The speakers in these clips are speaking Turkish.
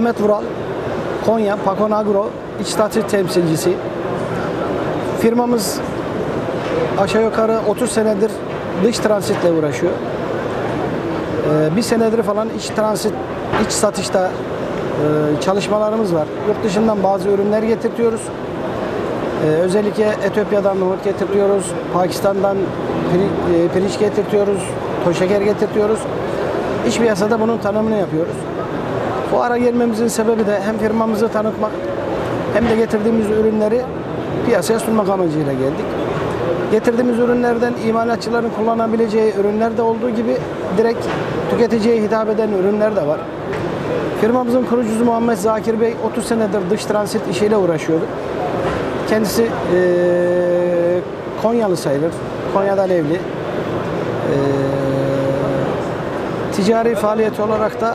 Mehmet Vural, Konya Pakonagro iç satış temsilcisi. Firmamız aşağı yukarı 30 senedir dış transitle uğraşıyor. Bir senedir falan iç satışta çalışmalarımız var. Yurt dışından bazı ürünler getirtiyoruz. Özellikle Etiyopya'dan nohut getirtiyoruz, Pakistan'dan pirinç getirtiyoruz, toz şeker getirtiyoruz. İç piyasada bunun tanımını yapıyoruz. Bu ara gelmemizin sebebi de hem firmamızı tanıtmak hem de getirdiğimiz ürünleri piyasaya sunmak amacıyla geldik. Getirdiğimiz ürünlerden imalatçıların kullanabileceği ürünler de olduğu gibi direkt tüketiciye hitap eden ürünler de var. Firmamızın kurucusu Muhammed Zakir Bey 30 senedir dış transit işiyle uğraşıyordu. Kendisi Konyalı sayılır, Konya'dan evli. Ticari faaliyet olarak da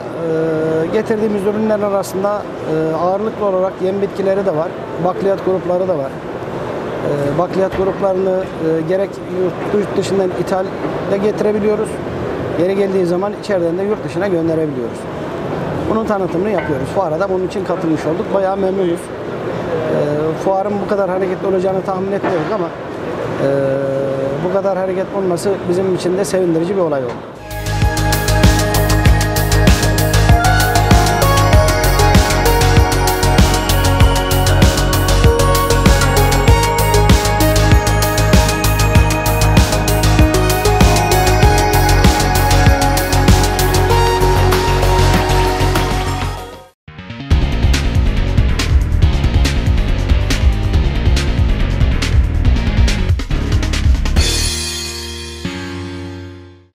getirdiğimiz ürünler arasında ağırlıklı olarak yem bitkileri de var, bakliyat grupları da var. Bakliyat gruplarını gerek yurt dışından ithalde getirebiliyoruz, yeri geldiği zaman içeriden de yurt dışına gönderebiliyoruz. Bunun tanıtımını yapıyoruz. Fuara da bunun için katılmış olduk. Bayağı memnunuz. Fuarın bu kadar hareketli olacağını tahmin etmiyorduk ama bu kadar hareket olması bizim için de sevindirici bir olay oldu.